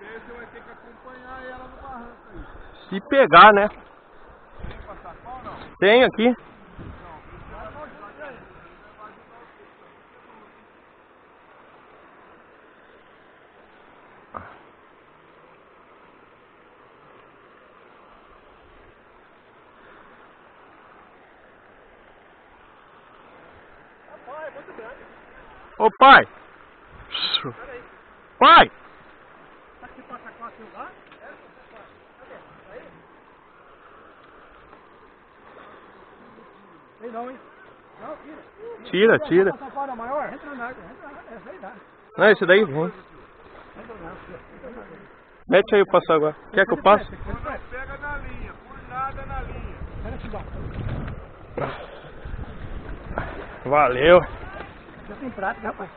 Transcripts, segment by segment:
Você vai ter que acompanhar ela no barranco aí. Se pegar, né? Tem passapão ou não? Tem aqui. Ô pai! Pai! Tira, tira. Não, esse daí vem. Mete aí o passo agora. Quer que eu passe? Não pega na linha, por nada na linha. Valeu. Já tem prática, rapaz.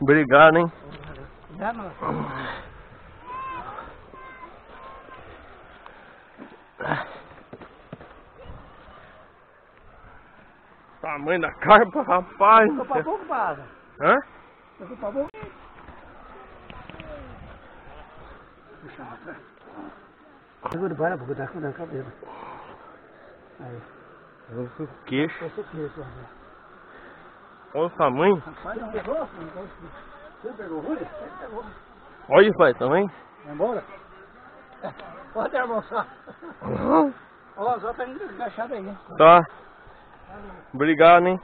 Obrigado, hein? Tamanho da carpa, rapaz. Eu tô pra pouco, barra. Hã? Eu tô pra pouco. Puxa, rapaz. Segura o barra, porque tá com a cabeça. Aí. O queixo. Olha o tamanho. Você pegou o Rúlio? Olha o pai também. Vai embora? Pode almoçar. Ó, o Azul tá encaixado aí. Tá. Obrigado, hein.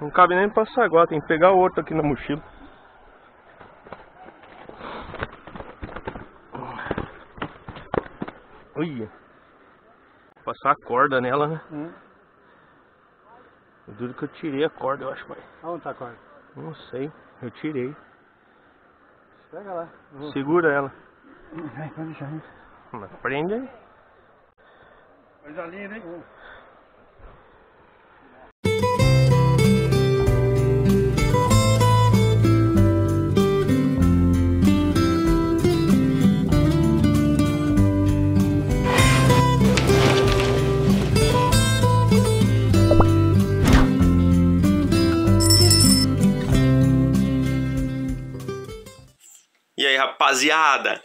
Não cabe nem passar agora. Tem que pegar o outro aqui na mochila. Olha. Passar a corda nela, né? Eu duro que eu tirei a corda, eu acho, pai. Aonde tá a corda? Não sei, eu tirei. Pega lá. Segura ela. Vai, pode deixar, hein? Mas prende aí. Coisa linda, hein? E aí, rapaziada,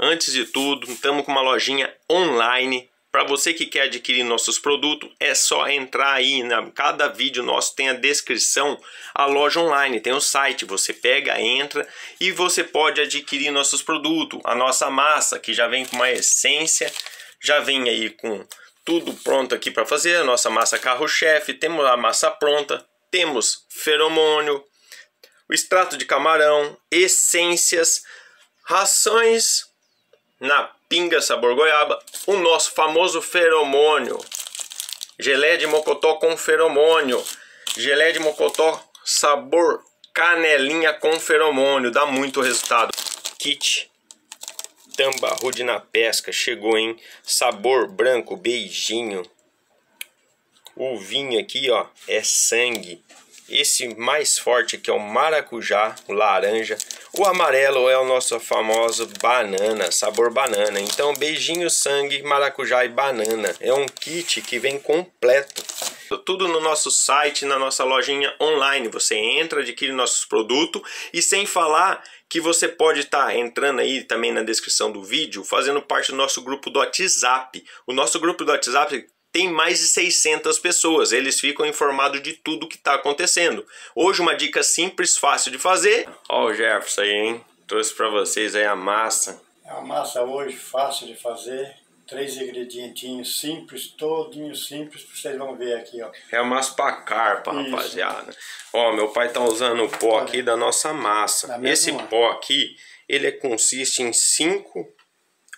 antes de tudo, estamos com uma lojinha online. Para você que quer adquirir nossos produtos, é só entrar aí. Cada vídeo nosso tem a descrição, a loja online, tem o site. Você pega, entra e você pode adquirir nossos produtos. A nossa massa, que já vem com uma essência, já vem aí com tudo pronto aqui para fazer. A nossa massa carro-chefe, temos a massa pronta, temos feromônio, o extrato de camarão, essências, rações na pinga sabor goiaba, o nosso famoso feromônio, geleia de mocotó com feromônio, geleia de mocotó sabor canelinha com feromônio, dá muito resultado. Kit Tamba Rudy na pesca, chegou em sabor branco, beijinho. O vinho aqui, ó, é sangue. Esse mais forte aqui é o maracujá, o laranja. O amarelo é o nosso famoso banana, sabor banana. Então beijinho, sangue, maracujá e banana. É um kit que vem completo. Tudo no nosso site, na nossa lojinha online. Você entra, adquire nossos produtos. E sem falar que você pode estar entrando aí também na descrição do vídeo, fazendo parte do nosso grupo do WhatsApp. O nosso grupo do WhatsApp tem mais de 600 pessoas, eles ficam informados de tudo que está acontecendo. Hoje uma dica simples, fácil de fazer. Ó o Jefferson aí, hein? Trouxe para vocês aí a massa. É uma massa hoje fácil de fazer, 3 ingredientinhos simples, todinho simples, vocês vão ver aqui, ó. É a massa para carpa, isso, rapaziada. Ó, meu pai tá usando o pó aqui da nossa massa. Da esse mesma pó aqui, ele consiste em 5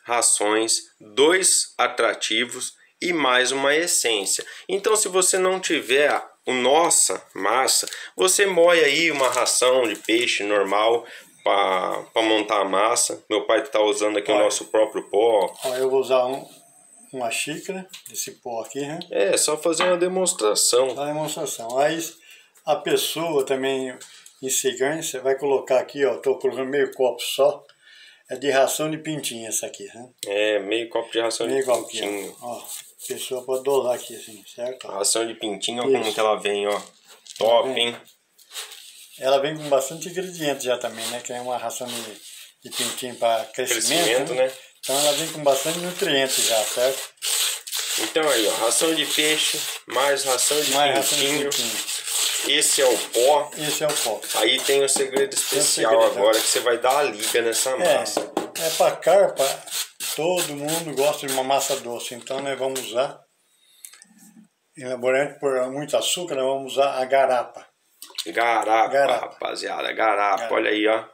rações, 2 atrativos e mais uma essência. Então se você não tiver a nossa massa, você moe aí uma ração de peixe normal para montar a massa. Meu pai está usando aqui, olha, o nosso próprio pó. Eu vou usar uma xícara desse pó aqui, né? É, só fazer uma demonstração. Uma demonstração. Aí a pessoa também em seguida, você vai colocar aqui, ó, estou colocando meio copo só. É de ração de pintinha essa aqui, né? É, meio copo de ração meio de pintinho. Ó, a pessoa pode dosar aqui assim, certo? A ração de pintinho, olha como que ela vem, ó. Top, hein? Ela vem com bastante ingrediente já também, né? Que é uma ração de pintinho para crescimento, né? Então ela vem com bastante nutrientes já, certo? Então aí, ó, ração de peixe, mais ração de pintinho. Esse é o pó. Esse é o pó. Aí tem um segredo especial agora, que você vai dar a liga nessa massa. É para carpa, todo mundo gosta de uma massa doce, então nós vamos usar, elaborante por muito açúcar, nós vamos usar a garapa. Rapaziada, garapa, olha aí, ó.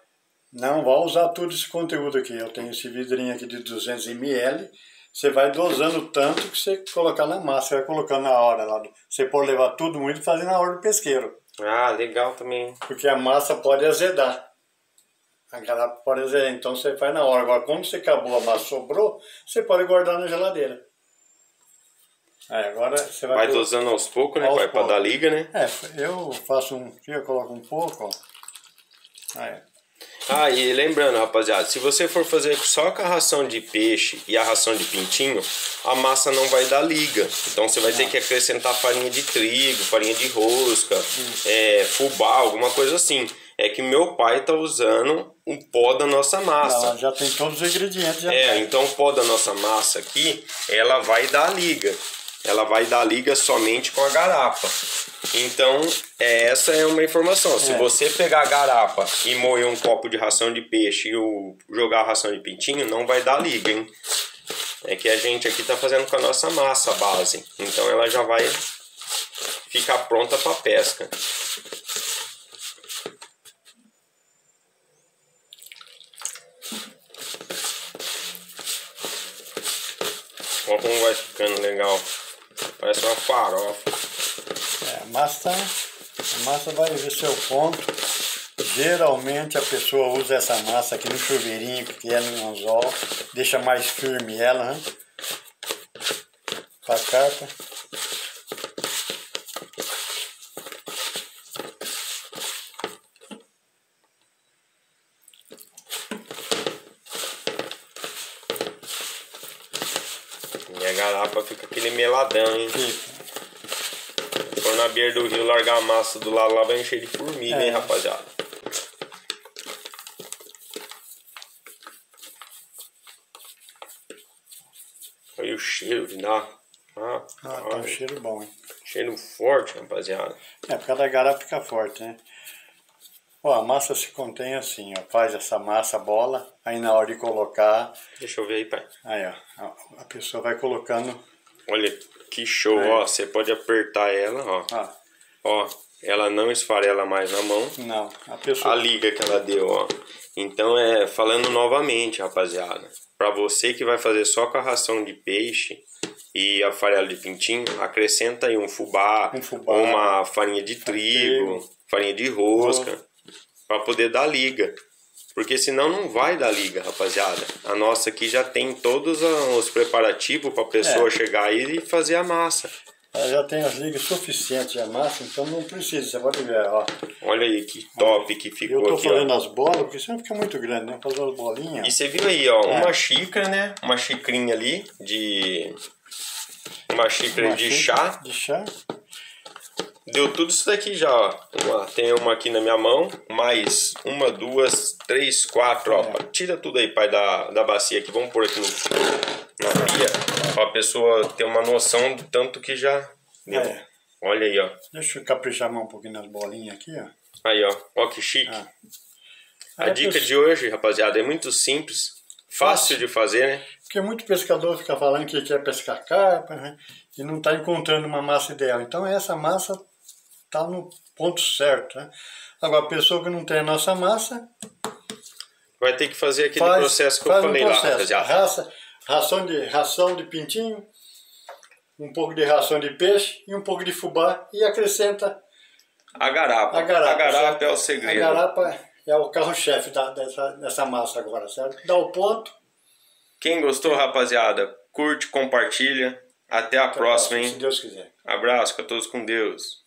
Não vai usar todo esse conteúdo aqui. Eu tenho esse vidrinho aqui de 200 ml. Você vai dosando o tanto que você colocar na massa. Você vai colocando na hora lá. Você pode levar tudo muito e fazer na hora do pesqueiro. Ah, legal também. Porque a massa pode azedar. A garapa pode azedar. Então você faz na hora. Agora, como você acabou a massa, sobrou, você pode guardar na geladeira. Aí agora você vai dosando aos poucos, né? Vai para dar liga, né? É, eu faço um fio, coloco um pouco, ó. Aí. Ah, e lembrando, rapaziada, se você for fazer só com a ração de peixe e a ração de pintinho, a massa não vai dar liga. Então você vai ter que acrescentar farinha de trigo, farinha de rosca, fubá, alguma coisa assim. É que meu pai tá usando o pó da nossa massa. Ela já tem todos os ingredientes. Então o pó da nossa massa aqui, ela vai dar liga. Ela vai dar liga somente com a garapa. Então, essa é uma informação. Se você pegar a garapa e moer um copo de ração de peixe e jogar a ração de pintinho, não vai dar liga, hein? É que a gente aqui tá fazendo com a nossa massa base. Então, ela já vai ficar pronta para pesca. Olha como vai ficando legal. Parece uma farofa. A massa vai ver seu ponto. Geralmente a pessoa usa essa massa aqui no chuveirinho, que é no anzol. Deixa mais firme ela, né? Pra carpa. E a garapa fica aquele meladão, hein? Fica. Por na beira do rio, largar a massa do lado lá, vai encher de formiga, hein, rapaziada? Olha o cheiro que dá. Tá um cheiro bom, hein? Cheiro forte, rapaziada. É, por causa da garapa fica forte, né? Ó, a massa se contém assim, ó. Faz essa massa bola, aí na hora de colocar... Deixa eu ver aí, pai. Aí, ó. A pessoa vai colocando... Olha que show, ó. Você pode apertar ela, ó. Ó, ela não esfarela mais na mão. Não. A liga que ela deu, ó. Então, falando novamente, rapaziada. Pra você que vai fazer só com a ração de peixe e a farela de pintinho, acrescenta aí um fubá, uma farinha de trigo, farinha de rosca, pra poder dar liga. Porque senão não vai dar liga, rapaziada. A nossa aqui já tem todos os preparativos para a pessoa chegar aí e fazer a massa. Ela já tem as ligas suficientes a massa, então não precisa, você pode ver, ó. Olha aí que top que ficou aqui, ó. Eu tô fazendo as bolas, porque senão fica muito grande, né? Fazer as bolinhas. E você viu aí, ó, uma xícara, né? Uma xicrinha ali de... Uma xícara de chá. De chá. Deu tudo isso daqui já, ó. Tem uma aqui na minha mão, mais uma, duas, três, quatro, ó. Tira tudo aí, pai, da bacia aqui. Vamos pôr aqui na pia, pra a pessoa ter uma noção do tanto que já deu. Olha aí, ó. Deixa eu caprichar mais um pouquinho nas bolinhas aqui, ó. Aí, ó. Ó que chique. A dica de hoje, rapaziada, é muito simples. Fácil de fazer, né? Porque muito pescador fica falando que quer pescar carpa, né? E não tá encontrando uma massa ideal. Então essa massa... tá no ponto certo, né? Agora a pessoa que não tem a nossa massa vai ter que fazer aquele processo que eu falei lá, ração de pintinho, um pouco de ração de peixe e um pouco de fubá, e acrescenta a garapa. A garapa é o segredo. A garapa é o carro-chefe dessa massa agora, certo? Dá o ponto. Quem gostou, rapaziada, curte, compartilha. Até a próxima, hein? Se Deus quiser. Abraço, fica todos com Deus.